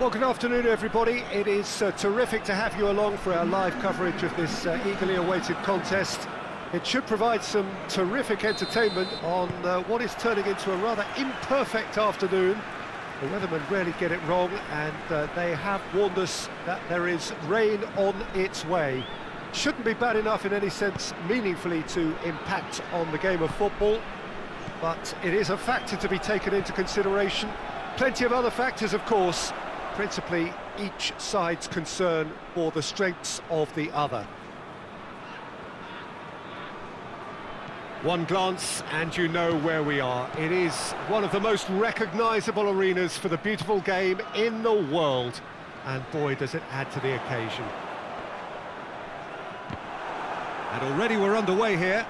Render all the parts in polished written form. Well, good afternoon, everybody. It is terrific to have you along for our live coverage of this eagerly awaited contest. It should provide some terrific entertainment on what is turning into a rather imperfect afternoon. The weathermen rarely get it wrong, and they have warned us that there is rain on its way. Shouldn't be bad enough in any sense meaningfully to impact on the game of football, but it is a factor to be taken into consideration. Plenty of other factors, of course, principally each side's concern for the strengths of the other. One glance and you know where we are. It is one of the most recognisable arenas for the beautiful game in the world, and boy does it add to the occasion. And already we're underway here.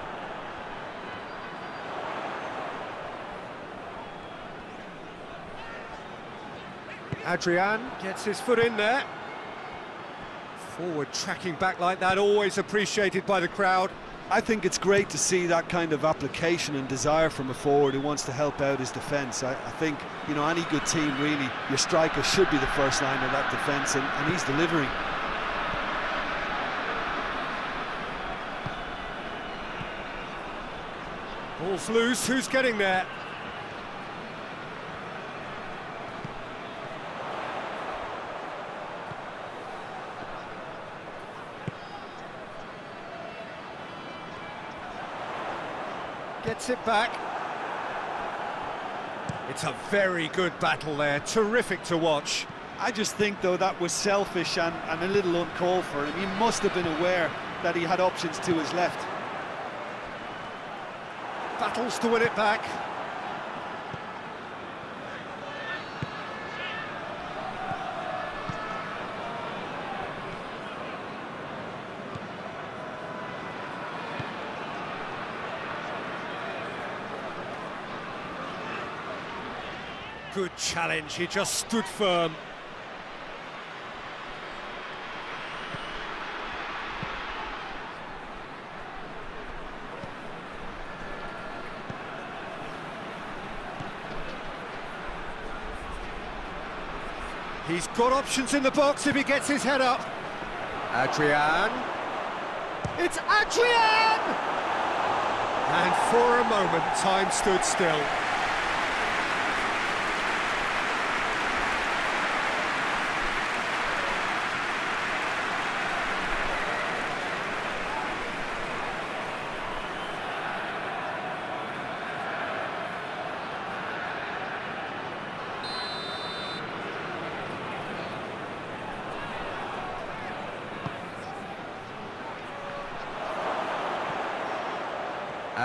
Adrian gets his foot in there. Forward tracking back like that, always appreciated by the crowd. I think it's great to see that kind of application and desire from a forward who wants to help out his defence. I think, you know, any good team really, your striker should be the first line of that defence, and he's delivering. Ball's loose, who's getting there? Gets it back. It's a very good battle there, terrific to watch. I just think, though, that was selfish and a little uncalled for. He must have been aware that he had options to his left. Battles to win it back. Good challenge, he just stood firm. He's got options in the box if he gets his head up. Adrian. It's Adrian! And for a moment, time stood still.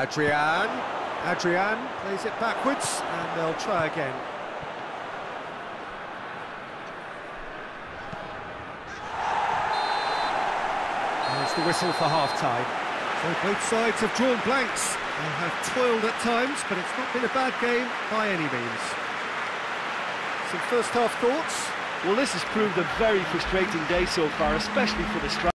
Adrian plays it backwards, and they'll try again. There's the whistle for half-time. So both sides have drawn blanks. They have toiled at times, but it's not been a bad game by any means. Some first-half thoughts? Well, this has proved a very frustrating day so far, especially for the strikers.